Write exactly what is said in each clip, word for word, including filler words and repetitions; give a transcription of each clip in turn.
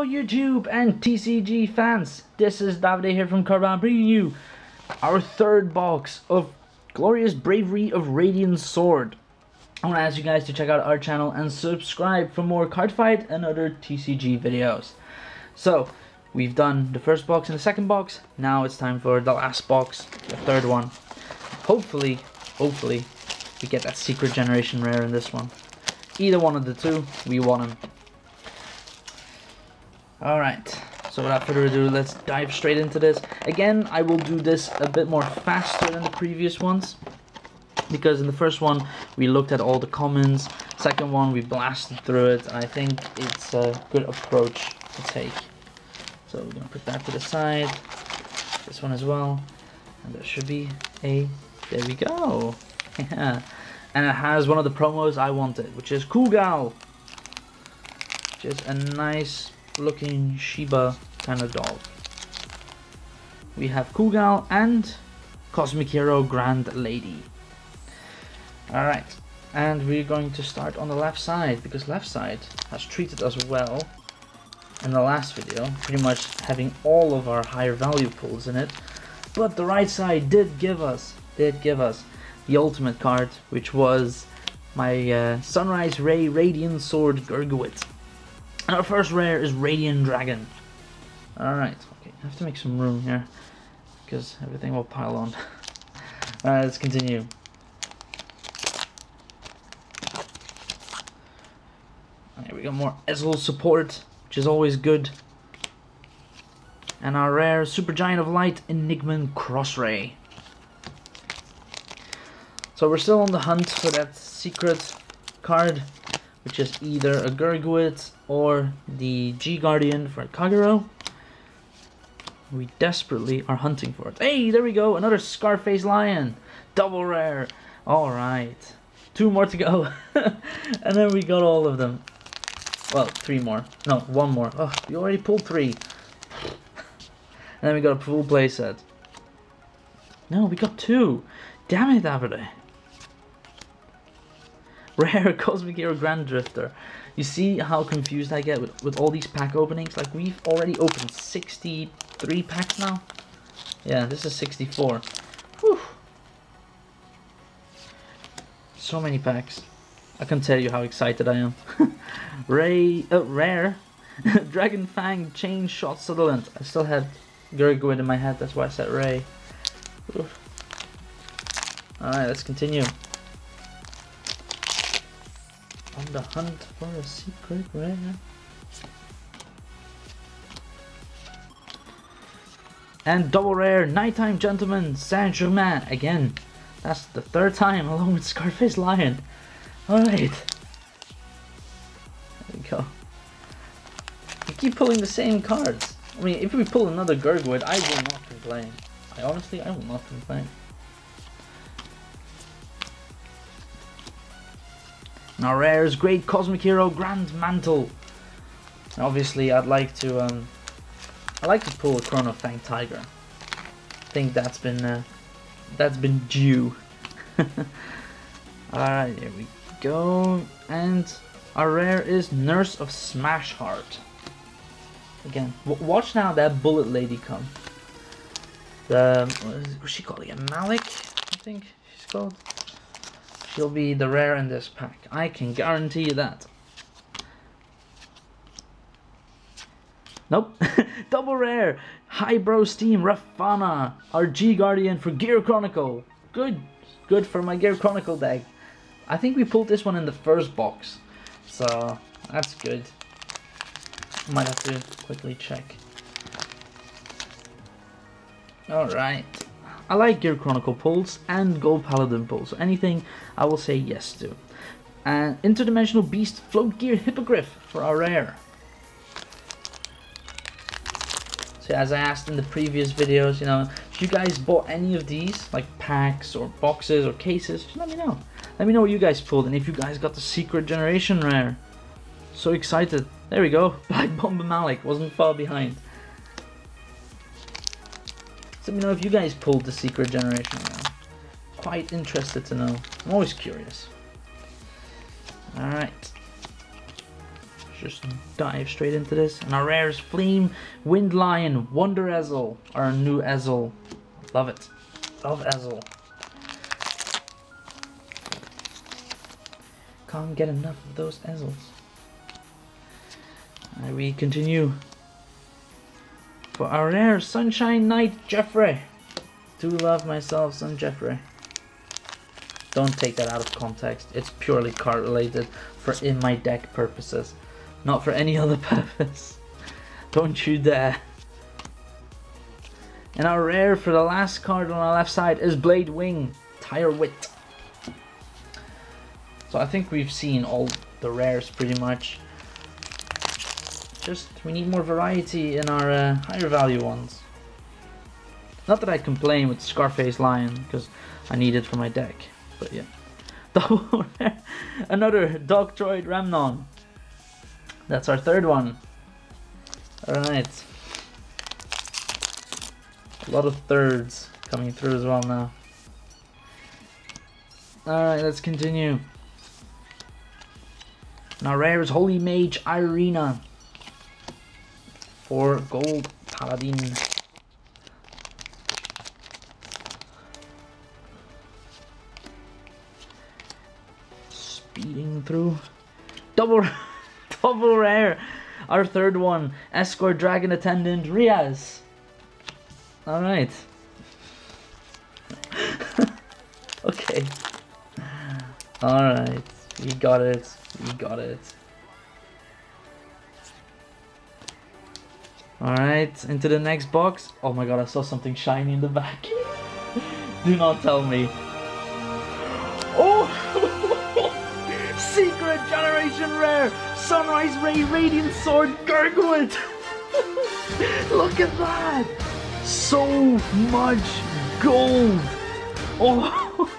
Hello YouTube and T C G fans, this is Davide here from Cardbound, bringing you our third box of Glorious Bravery of Radiant Sword. I want to ask you guys to check out our channel and subscribe for more cardfight and other T C G videos. So, we've done the first box and the second box, now it's time for the last box, the third one. Hopefully, hopefully, we get that Secret Generation Rare in this one. Either one of the two, we want them. Alright, so without further ado, let's dive straight into this. Again, I will do this a bit more faster than the previous ones, because in the first one, we looked at all the comments. Second one, we blasted through it. I think it's a good approach to take. So we're going to put that to the side, this one as well, and there should be a... there we go! Yeah. And it has one of the promos I wanted, which is Cool Gal, which is a nice... looking Shiba kind of doll. We have Kugal and Cosmic Hero Grand Lady. Alright, and we're going to start on the left side, because left side has treated us well in the last video, pretty much having all of our higher value pulls in it, but the right side did give us, did give us the ultimate card, which was my uh, Sunrise Ray Radiant Sword Gurgawit. And our first rare is Radiant Dragon. Alright, okay, I have to make some room here, because everything will pile on. Alright, let's continue. Alright, we got more Ezel support, which is always good. And our rare Supergiant of Light Enigma Crossray. So we're still on the hunt for that secret card, which is either a Gurgwitz or the G-Guardian for Kagero. We desperately are hunting for it. Hey, there we go, another Scarface Lion. Double rare. Alright. Two more to go. And then we got all of them. Well, three more. No, one more. Oh, we already pulled three. And then we got a full playset. No, we got two. Damn it, Davide. Rare Cosmic Hero Grand Drifter. You see how confused I get with, with all these pack openings? Like, we've already opened sixty-three packs now? Yeah, this is sixty-four. Whew. So many packs. I can tell you how excited I am. Ray, uh, rare Dragon Fang Chain Shot Sutherland. I still had Gurgawit in my head, that's why I said Ray. Alright, let's continue. On the hunt for a secret rare. And double rare, Nighttime Gentleman, Saint Germain. Again, that's the third time, along with Scarface Lion. Alright. There we go. We keep pulling the same cards. I mean, if we pull another Gurgawit, I will not complain. I honestly, I will not complain. Now rare is Great Cosmic Hero Grand Mantle. Now obviously I'd like to um, I like to pull a Chrono Fang Tiger. I think that's been uh, that's been due. Alright, here we go. And our rare is Nurse of Smash Heart. Again, w watch now that bullet lady come. The what is, what's she called again? Malik, I think she's called. She'll be the rare in this pack. I can guarantee you that. Nope. Double rare. Highbro Steam Rafana. Our G-Guardian for Gear Chronicle. Good. Good for my Gear Chronicle deck. I think we pulled this one in the first box. So, that's good. Might have to quickly check. Alright. I like Gear Chronicle pulls and Gold Paladin pulls, so anything I will say yes to. And Interdimensional Beast Float Gear Hippogriff for our rare. So as I asked in the previous videos, you know, if you guys bought any of these, like packs or boxes or cases, just let me know. Let me know what you guys pulled and if you guys got the Secret Generation Rare. So excited. There we go, Black Bomba Malik wasn't far behind. Let me know if you guys pulled the Secret Generation now. Quite interested to know. I'm always curious. Alright. just dive straight into this. And our rare is Flame Wind Lion Wonder Ezel, our new Ezel. Love it. Love Ezel. Can't get enough of those Ezels. And we continue. For our rare, Sunshine Knight Jeffrey. Do love myself some Jeffrey. Don't take that out of context. It's purely card related for in my deck purposes. Not for any other purpose. Don't you dare. And our rare for the last card on our left side is Blade Wing Tire Wit. So I think we've seen all the rares pretty much. Just we need more variety in our uh, higher value ones. Not that I complain with Scarface Lion because I need it for my deck, but yeah. Another Doctroid Remnant. That's our third one. Alright. A lot of thirds coming through as well now. Alright, let's continue. Now rare is Holy Mage Irena for Gold Paladin. Speeding through. Double, double rare. Our third one, Escort Dragon Attendant Riaz. All right. Okay. All right. We got it. We got it. All right. Into the next box. Oh my god! I saw something shiny in the back. Do not tell me. Oh! Secret Generation Rare Sunrise Ray Radiant Sword Gurgawit. Look at that! So much gold! Oh,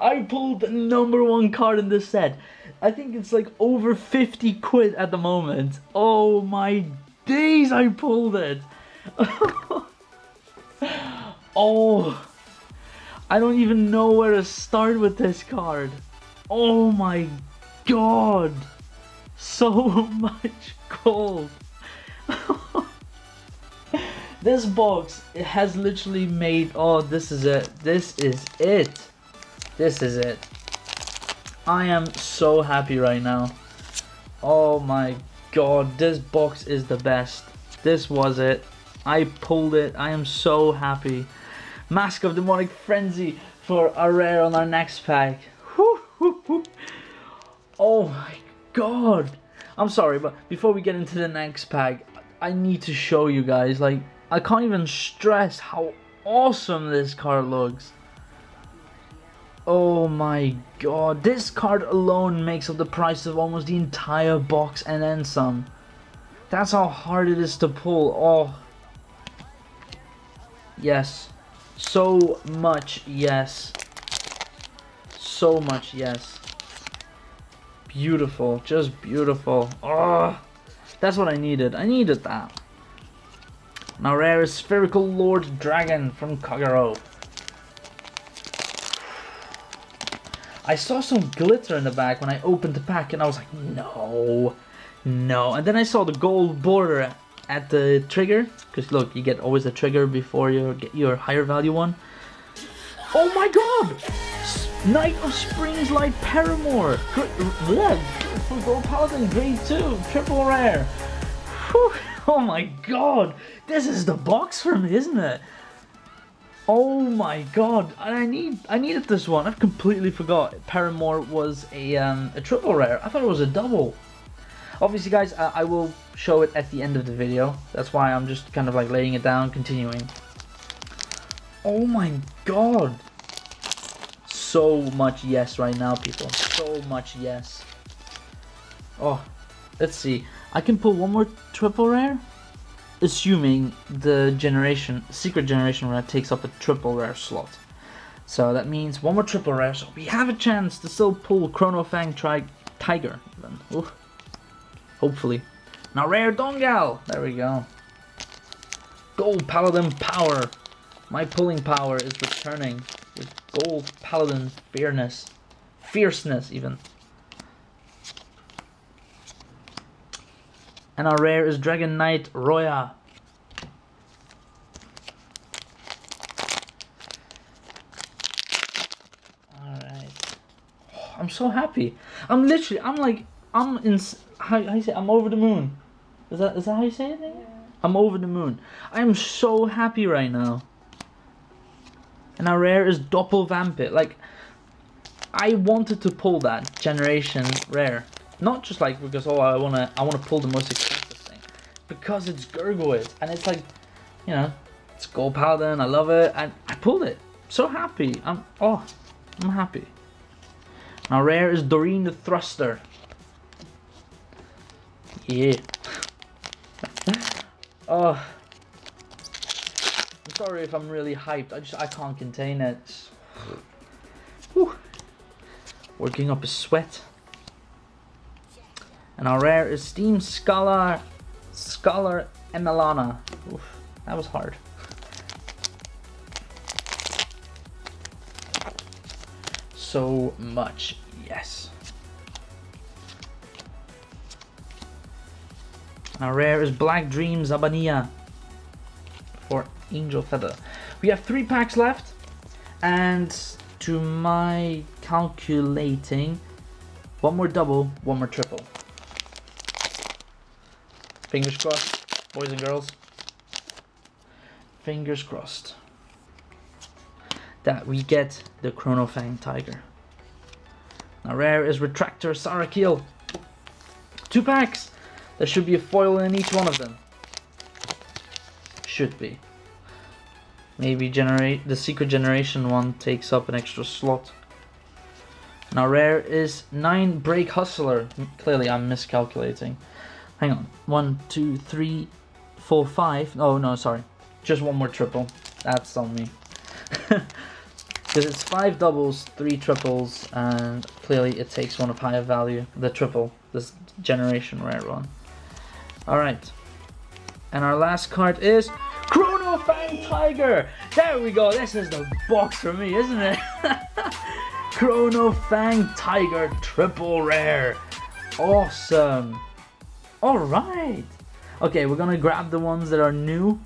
I pulled the number one card in this set. I think it's like over fifty quid at the moment. Oh my days, I pulled it! Oh, I don't even know where to start with this card. Oh my god! So much gold! This box, it has literally made, oh, this is it. This is it. This is it. I am so happy right now. Oh my god, this box is the best. This was it. I pulled it. I am so happy. Mask of Demonic Frenzy for a rare on our next pack. Whew, whew, whew. Oh my god. I'm sorry, but before we get into the next pack, I need to show you guys, like, I can't even stress how awesome this card looks. Oh my god. This card alone makes up the price of almost the entire box and then some. That's how hard it is to pull. Oh. Yes. So much yes. So much yes. Beautiful. Just beautiful. Oh. That's what I needed. I needed that. Now rare is Spherical Lord Dragon from Kagero. I saw some glitter in the back when I opened the pack and I was like, no, no. And then I saw the gold border at the trigger. Because look, you get always a trigger before you get your higher value one. Oh my god! Knight of Springs Light Paramore. Good, yeah, from Gold Paladin, grade two, triple rare. Whew. Oh my god, this is the box for me, isn't it? Oh my god, I need, I needed this one. I've completely forgot Paramore was a um, a triple rare. I thought it was a double. Obviously, guys, uh, I will show it at the end of the video. That's why I'm just kind of like laying it down, continuing. Oh my god, so much yes right now, people. So much yes. Oh, let's see. I can pull one more triple rare, assuming the generation, secret generation rare takes up a triple rare slot. So that means one more triple rare, so we have a chance to still pull Chrono Fang Tiger. Ooh. Hopefully. Now rare Dongal! There we go. Gold Paladin Power. My pulling power is returning with Gold Paladin Fierceness. Fierceness even. And our rare is Dragon Knight Roya. Alright. Oh, I'm so happy. I'm literally, I'm like, I'm in, how, how you say, I'm over the moon. Is that, is that how you say it? Yeah. I'm over the moon. I am so happy right now. And our rare is Doppelvampit. Like, I wanted to pull that generation rare. Not just like because, oh, I want to I wanna pull the most expensive thing. Because it's Gurgawit. And it's like, you know, it's Gold Paladin. I love it. And I pulled it. So happy. I'm, oh, I'm happy. And our rare is Doreen the Thruster. Yeah. Oh. I'm sorry if I'm really hyped. I just, I can't contain it. Whew. Working up a sweat. And our rare is Steam Scholar, Scholar Emelana. Oof, that was hard. So much, yes. And our rare is Black Dreams Abania for Angel Feather. We have three packs left, and to my calculating, one more double, one more triple. Fingers crossed, boys and girls. Fingers crossed that we get the Chrono Fang Tiger. Now rare is Retractor Sarakeel. Two packs. There should be a foil in each one of them. Should be. Maybe generate the Secret Generation one takes up an extra slot. Now rare is nine Break Hustler. Clearly I'm miscalculating. Hang on, one, two, three, four, five. Oh no, sorry. Just one more triple. That's on me. Because it's five doubles, three triples, and clearly it takes one of higher value. The triple, this generation rare one. Alright. And our last card is Chrono Fang Tiger! There we go, this is the box for me, isn't it? Chrono Fang Tiger triple rare. Awesome. All right. Okay, we're gonna grab the ones that are new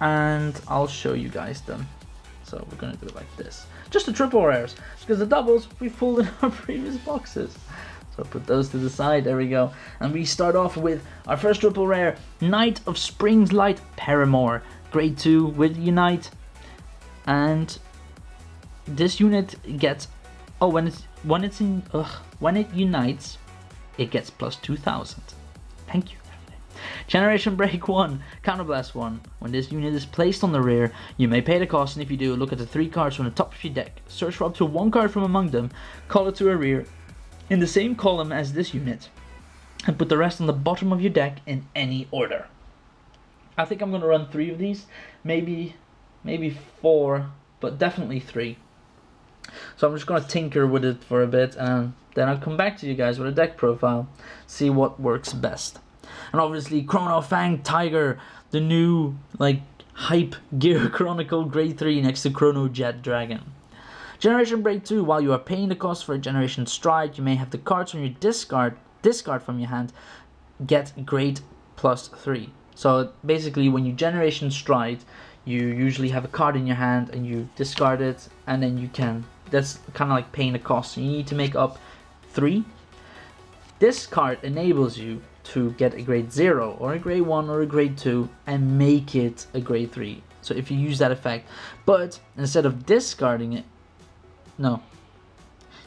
and I'll show you guys them. So we're gonna do it like this. Just the triple rares, because the doubles we pulled in our previous boxes. So put those to the side, there we go. And we start off with our first triple rare, Knight of Springs Light Paramore. Grade two with Unite. And this unit gets, oh, when it's, when it's in, ugh, when it unites, it gets plus two thousand. Thank you. Generation Break one, Counterblast one. When this unit is placed on the rear, you may pay the cost, and if you do, look at the three cards from the top of your deck. Search for up to one card from among them, call it to a rear in the same column as this unit, and put the rest on the bottom of your deck in any order. I think I'm going to run three of these, maybe, maybe four, but definitely three. So I'm just going to tinker with it for a bit, and then I'll come back to you guys with a deck profile, see what works best. And obviously Chrono Fang Tiger, the new like hype Gear Chronicle grade three next to Chrono Jet Dragon. Generation Break two, while you are paying the cost for a Generation Stride, you may have the cards from your discard, discard from your hand, get grade plus three. So basically when you Generation Stride, you usually have a card in your hand and you discard it, and then you can, that's kind of like paying the cost, so you need to make up three. This card enables you to get a grade zero or a grade one or a grade two and make it a grade three. So if you use that effect, but instead of discarding it, no,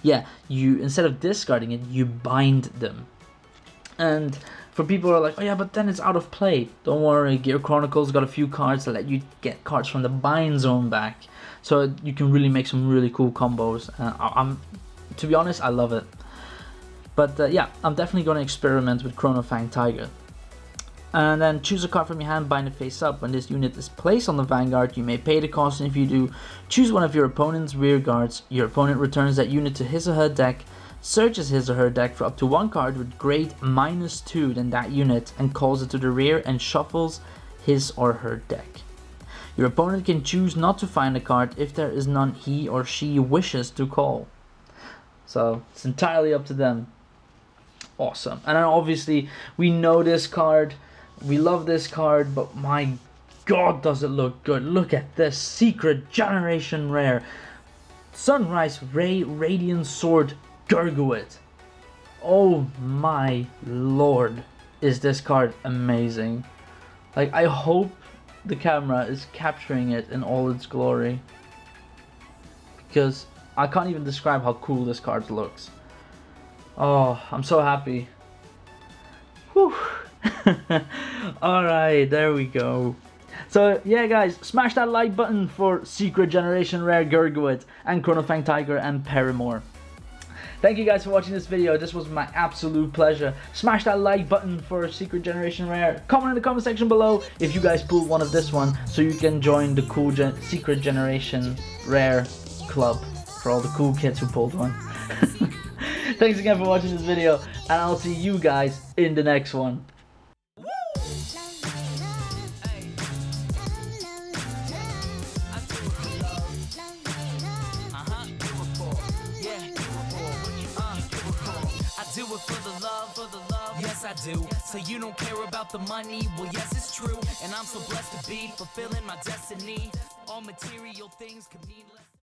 yeah, you instead of discarding it, you bind them. And for people who are like, oh yeah, but then it's out of play. Don't worry, Gear Chronicle's got a few cards that let you get cards from the bind zone back. So you can really make some really cool combos. Uh, I'm, to be honest, I love it. But uh, yeah, I'm definitely going to experiment with Chrono Fang Tiger. And then choose a card from your hand, bind it face up. When this unit is placed on the Vanguard, you may pay the cost, and if you do, choose one of your opponent's rear guards. Your opponent returns that unit to his or her deck, searches his or her deck for up to one card with grade minus two than that unit, and calls it to the rear and shuffles his or her deck. Your opponent can choose not to find a card if there is none he or she wishes to call. So it's entirely up to them. awesome. And obviously, we know this card. We love this card, but my god, does it look good. Look at this secret generation rare. Sunrise Ray Radiant Sword Gurgawit. Oh my lord, is this card amazing. Like, I hope the camera is capturing it in all its glory, because I can't even describe how cool this card looks. Oh, I'm so happy. Whew. Alright, there we go. So yeah guys, smash that like button for Secret Generation Rare Gurgawit and Chrono Fang Tiger and Paramore. Thank you guys for watching this video. This was my absolute pleasure. Smash that like button for Secret Generation Rare. Comment in the comment section below if you guys pulled one of this one, so you can join the cool gen Secret Generation Rare club for all the cool kids who pulled one. Thanks again for watching this video, and I'll see you guys in the next one. I do. So you don't care about the money? Well, yes, it's true. And I'm so blessed to be fulfilling my destiny. All material things could mean less.